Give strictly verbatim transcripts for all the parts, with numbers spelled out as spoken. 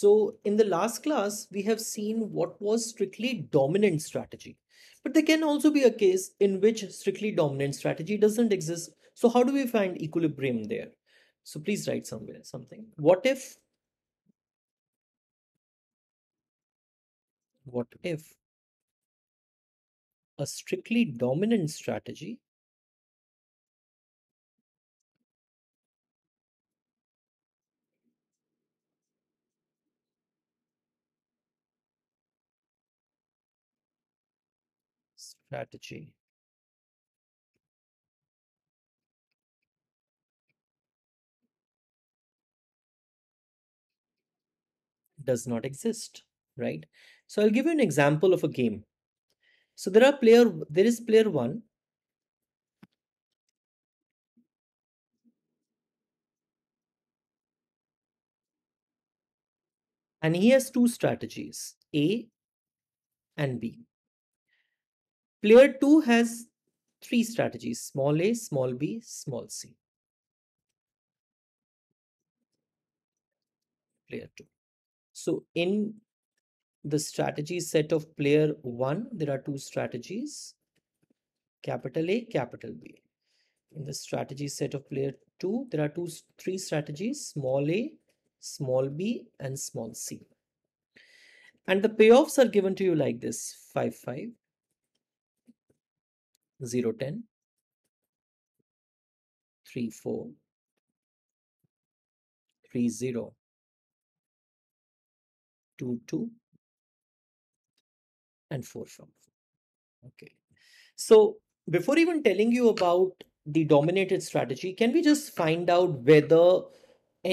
So in the last class, we have seen what was strictly dominant strategy, but there can also be a case in which strictly dominant strategy doesn't exist. So how do we find equilibrium there? So please write somewhere something. What if, what if a strictly dominant strategy strategy does not exist, right? So I'll give you an example of a game. So there are player, there is player one. And he has two strategies, A and B. Player two has three strategies, small a, small b, small c. Player two. So in the strategy set of player one, there are two strategies, capital A, capital B. In the strategy set of player two, there are two, three strategies, small a, small b, and small c. And the payoffs are given to you like this, five, five. zero, ten, three, four, three, zero, two, two, and four, five. Okay. So before even telling you about the dominated strategy, can we just find out whether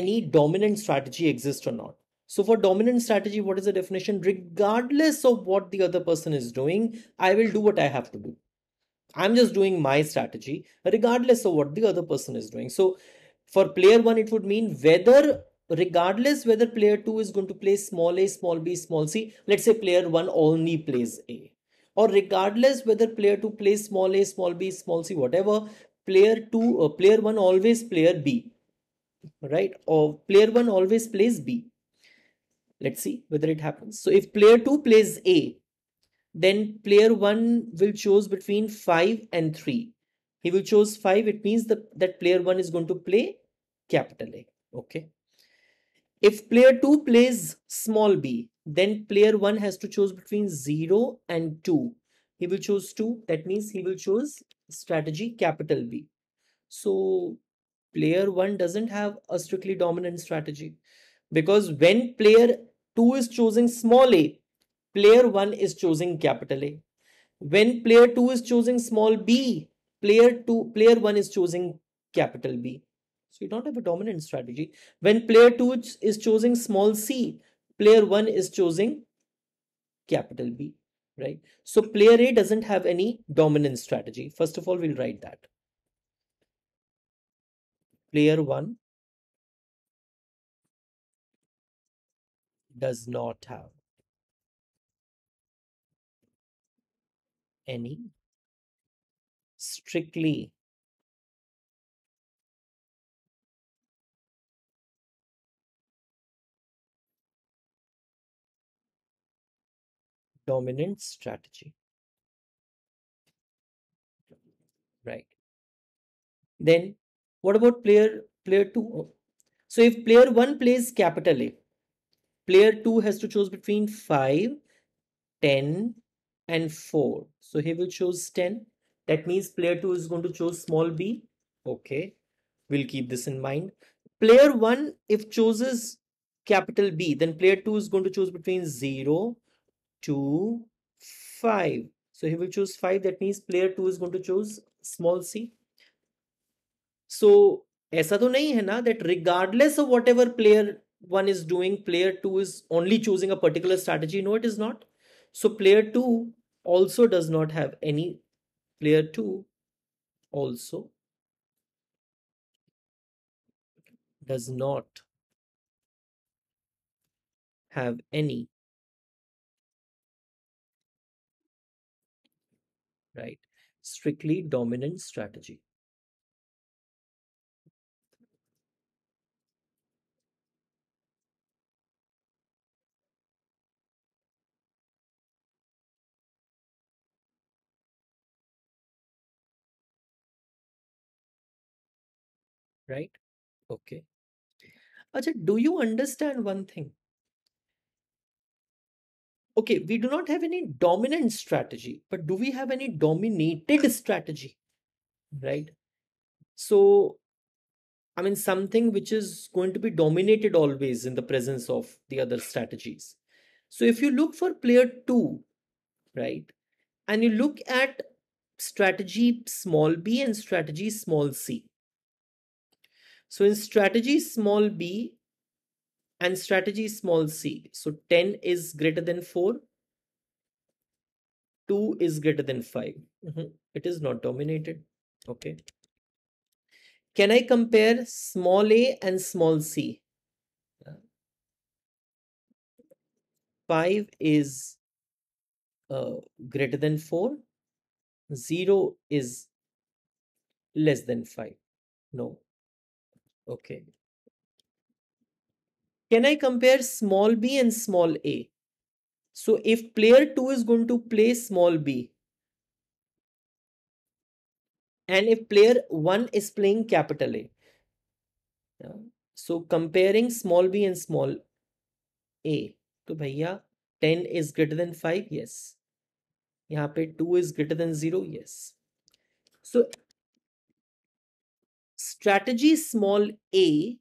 any dominant strategy exists or not? So for dominant strategy, what is the definition? Regardless of what the other person is doing, I will do what I have to do. I'm just doing my strategy regardless of what the other person is doing. So for player one, it would mean whether regardless whether player two is going to play small a, small b, small c, let's say player one only plays A, or regardless whether player two plays small a, small b, small c, whatever, player two, uh, player one always player B, right? Or player one always plays B. Let's see whether it happens. So if player two plays A, then player one will choose between five and three. He will choose five. It means the, that player one is going to play capital A. Okay. If player two plays small b, then player one has to choose between zero and two. He will choose two. That means he will choose strategy capital B. So player one doesn't have a strictly dominant strategy, because when player two is choosing small a, player one is choosing capital A. When player two is choosing small b, player two, player one is choosing capital B. So you don't have a dominant strategy. When player two is choosing small c, player one is choosing capital B, right? So player A doesn't have any dominant strategy. First of all, we'll write that. Player one does not have any strictly dominant strategy, right? Then what about player player two? So if player one plays capital A, player two has to choose between five, ten, and four. So he will choose ten. That means player two is going to choose small b. Okay, we'll keep this in mind. Player one, if chooses capital B, then player two is going to choose between zero, two, five. So he will choose five. That means player two is going to choose small c. So aisa to nahi hai na that regardless of whatever player one is doing, player two is only choosing a particular strategy. No, it is not. So player two also does not have any, player two also does not have any, right, strictly dominant strategy. right? Okay. Acha, do you understand one thing? Okay, we do not have any dominant strategy, but do we have any dominated strategy, right? So, I mean, something which is going to be dominated always in the presence of the other strategies. So, if you look for player two, right, and you look at strategy small b and strategy small c. So, in strategy small b and strategy small c, so ten is greater than four, two is greater than five. Mm-hmm. It is not dominated. Okay. Can I compare small a and small c? five is uh, greater than four. zero is less than five. No. Okay. Can I compare small b and small a? So if player two is going to play small b and if player one is playing capital A. Yeah. So comparing small b and small a. So bhaiya, ten is greater than five. Yes. Yahan pe two is greater than zero. Yes. So strategy small a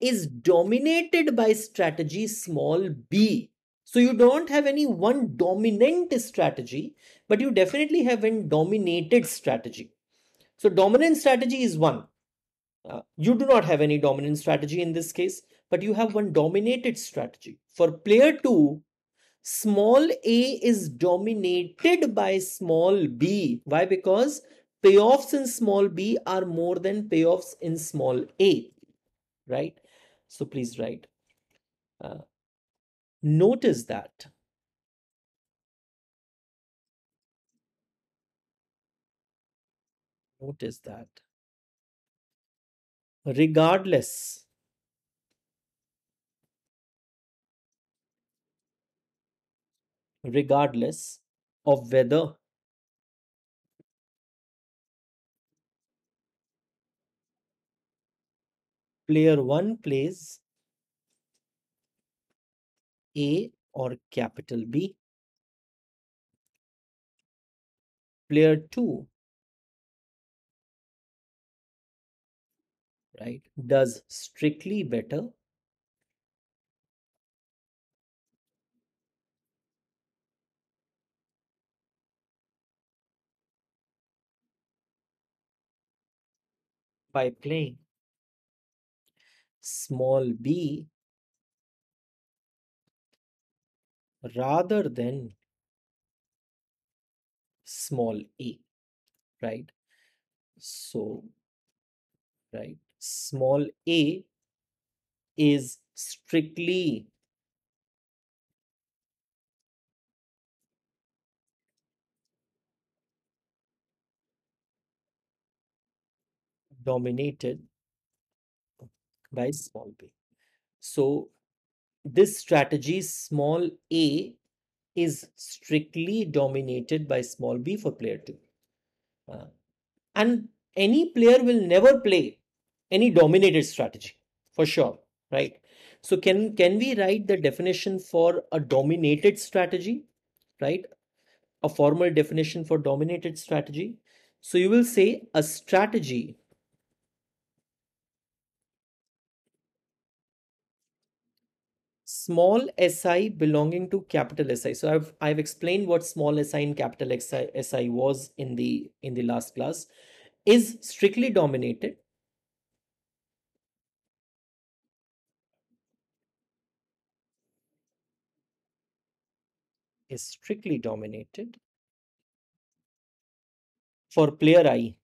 is dominated by strategy small b. So you don't have any one dominant strategy, but you definitely have an dominated strategy. So dominant strategy is one. Uh, you do not have any dominant strategy in this case, but you have one dominated strategy. For player two, small a is dominated by small b. Why? Because payoffs in small b are more than payoffs in small a, right? So please write. Uh, notice that. Notice that. Regardless. Regardless of whether player one plays A or capital B, player two, right, does strictly better by playing small b rather than small a, right? So, right, small a is strictly dominated by small b. So this strategy small a is strictly dominated by small b for player two. Uh, and any player will never play any dominated strategy for sure, right? So can, can we write the definition for a dominated strategy, right? A formal definition for dominated strategy. So you will say a strategy small si belonging to capital Si. So I've I've explained what small si and capital si, si was in the in the last class, is strictly dominated is strictly dominated for player I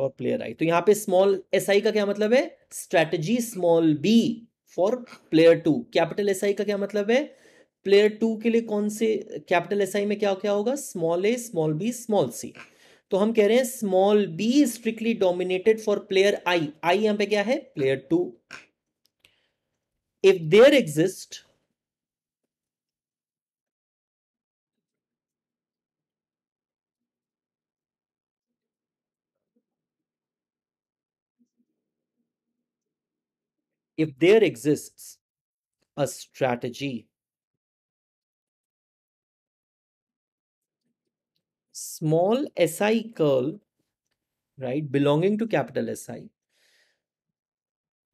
और player I. तो यहाँ पे small S I का क्या मतलब है? Strategy small B for player two. Capital S I का क्या मतलब है? प्लेयर टू के लिए कौन से कैपिटल एस आई में क्या क्या होगा? Small A, small B, small C. तो हम कह रहे हैं small B strictly dominated for player I. I यहाँ पे क्या है? Player two. If there exist if there exists a strategy, small S I curl, right, belonging to capital S I,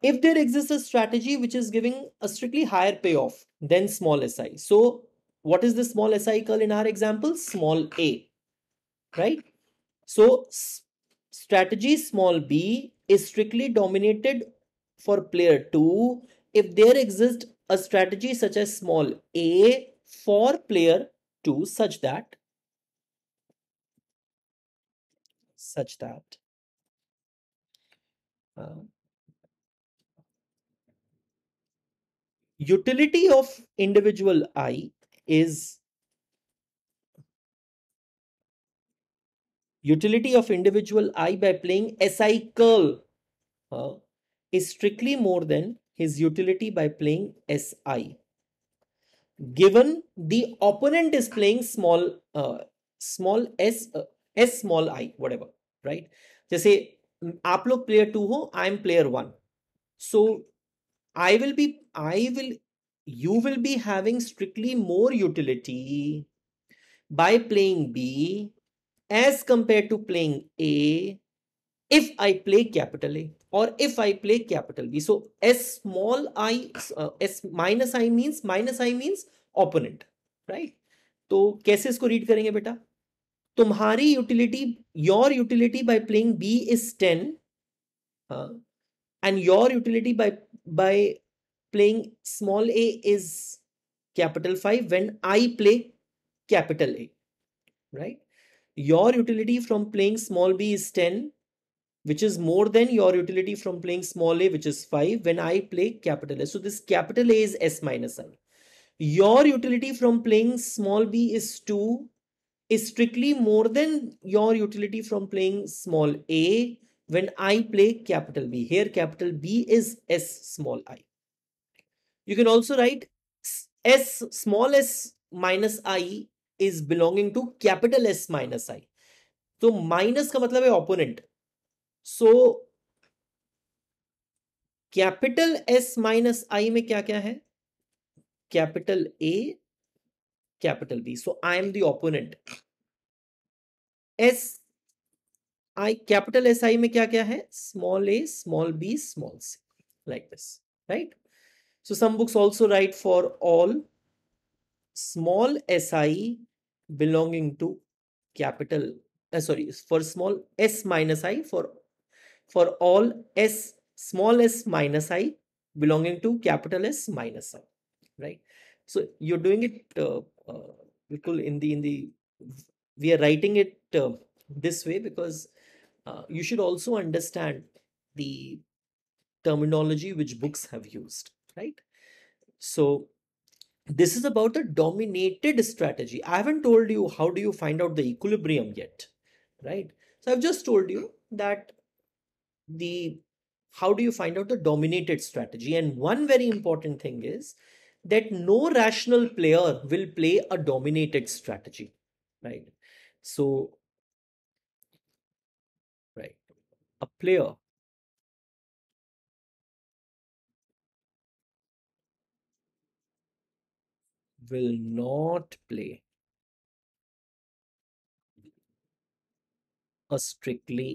if there exists a strategy which is giving a strictly higher payoff than small S I. So what is the small S I curl in our example? Small a, right? So strategy small b is strictly dominated for player two if there exists a strategy such as small a for player two such that such that uh, utility of individual I is utility of individual I by playing S I curl uh, is strictly more than his utility by playing S I, given the opponent is playing small uh, small s uh, s small I, whatever, right? Jaise aap log player two ho, I am player one, so I will be, I will, you will be having strictly more utility by playing B as compared to playing A if I play capital A or if I play capital B. So S small I, uh, S minus I means, minus I means opponent, right? So kaise isko read karenge beta? Tumhari utility, your utility by playing B is ten. Uh, And your utility by, by playing small a is capital five when I play capital A, right? Your utility from playing small b is ten, which is more than your utility from playing small a, which is five when I play capital A. So this capital A is S minus I. Your utility from playing small b is two is strictly more than your utility from playing small a when I play capital B. Here capital B is S small I. You can also write S small s minus I is belonging to capital S minus I. So minus ka matlab hai opponent. So capital S minus I mein kya kya hai? Capital A, capital B. So I am the opponent. S I, capital S I mein kya kya hai? Small a, small b, small c, like this, right? So some books also write for all small S I belonging to capital, uh, sorry, for small s minus I, for, for all s, small s minus I belonging to capital S minus I, right? So you're doing it, uh, uh, in the, in the, we are writing it uh, this way because Uh, you should also understand the terminology which books have used, right? So this is about a dominated strategy. I haven't told you how do you find out the equilibrium yet, right? So I've just told you that the, how do you find out the dominated strategy? And one very important thing is that no rational player will play a dominated strategy, right? So a player will not play a strictly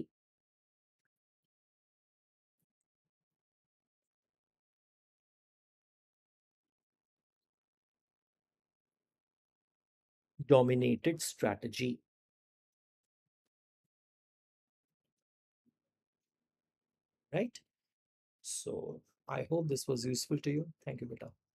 dominated strategy . Right? So I hope this was useful to you. Thank you, beta.